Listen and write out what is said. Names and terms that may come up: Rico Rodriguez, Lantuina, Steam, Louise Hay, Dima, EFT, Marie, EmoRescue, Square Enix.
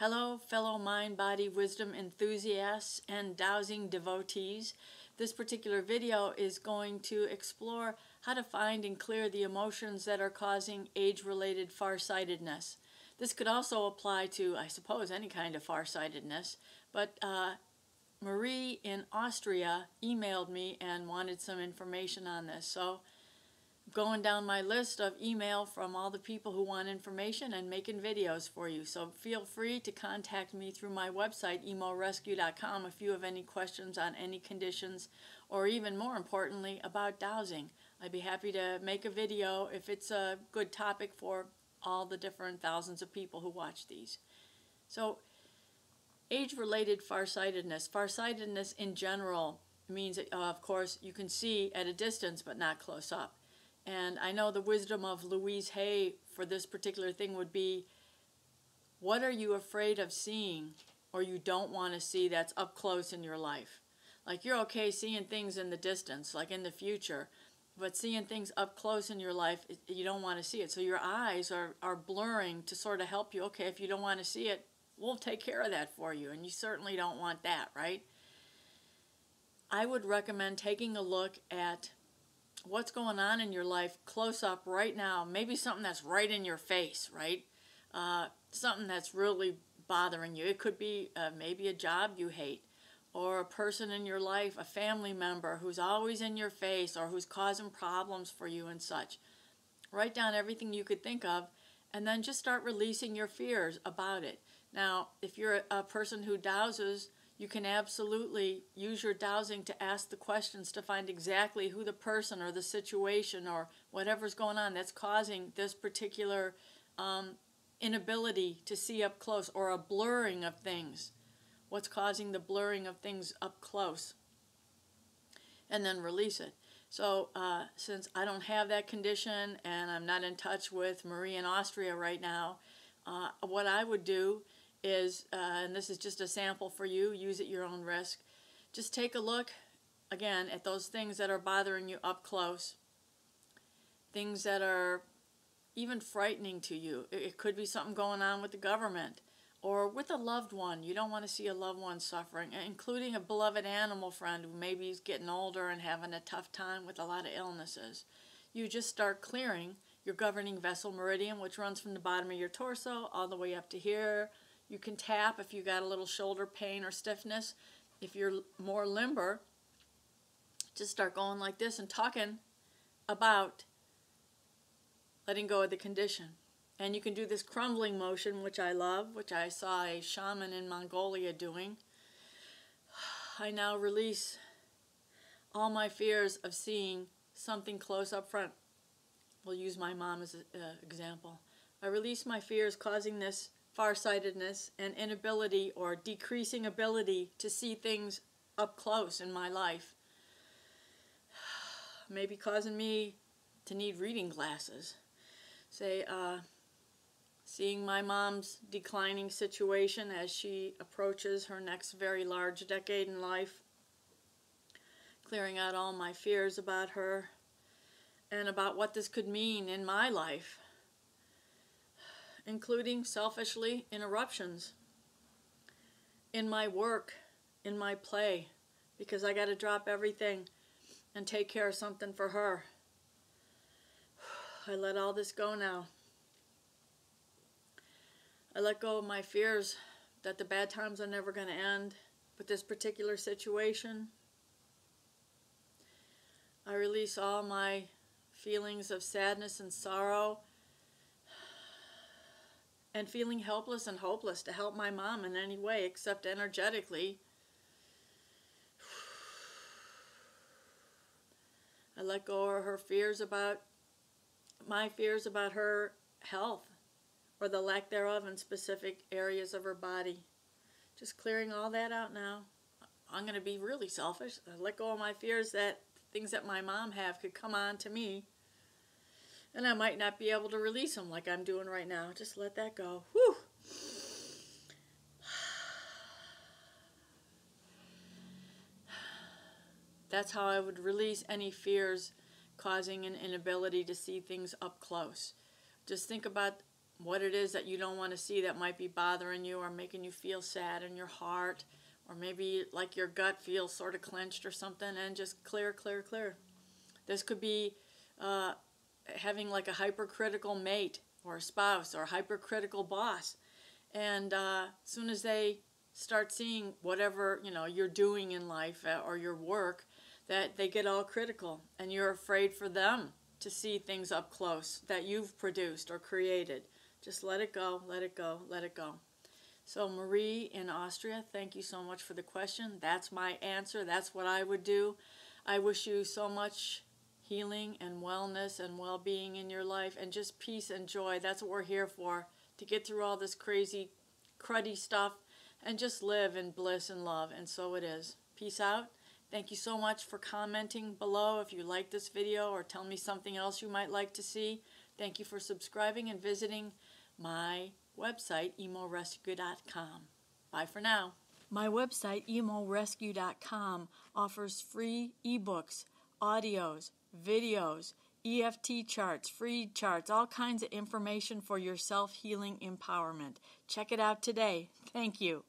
Hello, fellow mind, body, wisdom enthusiasts and dowsing devotees. This particular video is going to explore how to find and clear the emotions that are causing age-related farsightedness. This could also apply to, I suppose, any kind of farsightedness, but Marie in Austria emailed me and wanted some information on this, so going down my list of email from all the people who want information and making videos for you. So feel free to contact me through my website, emorescue.com, if you have any questions on any conditions or even more importantly about dowsing. I'd be happy to make a video if it's a good topic for all the different thousands of people who watch these. So age-related farsightedness. Farsightedness in general means, of course, you can see at a distance but not close up. And I know the wisdom of Louise Hay for this particular thing would be, what are you afraid of seeing or you don't want to see that's up close in your life? Like, you're okay seeing things in the distance, like in the future, but seeing things up close in your life, you don't want to see it. So your eyes are blurring to sort of help you. Okay, if you don't want to see it, we'll take care of that for you. And you certainly don't want that, right? I would recommend taking a look at what's going on in your life close up right now. Maybe something that's right in your face, right? Something that's really bothering you. It could be maybe a job you hate, or a person in your life, a family member who's always in your face or who's causing problems for you and such. Write down everything you could think of and then just start releasing your fears about it. Now, if you're a person who dowses, you can absolutely use your dowsing to ask the questions to find exactly who the person or the situation or whatever's going on that's causing this particular inability to see up close, or a blurring of things. What's causing the blurring of things up close? And then release it. So since I don't have that condition and I'm not in touch with Marie in Austria right now, what I would do is, and this is just a sample for you, use at your own risk, just take a look again at those things that are bothering you up close, things that are even frightening to you. It could be something going on with the government or with a loved one. You don't want to see a loved one suffering, including a beloved animal friend who maybe is getting older and having a tough time with a lot of illnesses. You just start clearing your governing vessel meridian, which runs from the bottom of your torso all the way up to here. You can tap if you got a little shoulder pain or stiffness. If you're more limber, just start going like this and talking about letting go of the condition. And you can do this crumbling motion, which I love, which I saw a shaman in Mongolia doing. I now release all my fears of seeing something close up front. We'll use my mom as an example. I release my fears causing this farsightedness and inability or decreasing ability to see things up close in my life. Maybe causing me to need reading glasses. Say, seeing my mom's declining situation as she approaches her next very large decade in life. Clearing out all my fears about her and about what this could mean in my life, including, selfishly, interruptions in my work, in my play, because I got to drop everything and take care of something for her. I let all this go now. I let go of my fears that the bad times are never going to end with this particular situation. I release all my feelings of sadness and sorrow, and feeling helpless and hopeless to help my mom in any way except energetically. I let go of my fears about her health or the lack thereof in specific areas of her body. Just clearing all that out now. I'm going to be really selfish. I let go of my fears that things that my mom have could come on to me, and I might not be able to release them like I'm doing right now. Just let that go. Whew. That's how I would release any fears causing an inability to see things up close. Just think about what it is that you don't want to see that might be bothering you or making you feel sad in your heart, or maybe like your gut feels sort of clenched or something, and just clear, clear, clear. This could be having like a hypercritical mate or a spouse or a hypercritical boss. And as soon as they start seeing whatever, you know, you're doing in life or your work, that they get all critical, and you're afraid for them to see things up close that you've produced or created. Just let it go, let it go, let it go. So Marie in Austria, thank you so much for the question. That's my answer. That's what I would do. I wish you so much healing and wellness and well-being in your life, and just peace and joy. That's what we're here for, to get through all this crazy, cruddy stuff and just live in bliss and love, and so it is. Peace out. Thank you so much for commenting below if you like this video, or tell me something else you might like to see. Thank you for subscribing and visiting my website, emorescue.com. Bye for now. My website, emorescue.com, offers free ebooks, audios, videos, EFT charts, free charts, all kinds of information for your self-healing empowerment. Check it out today. Thank you.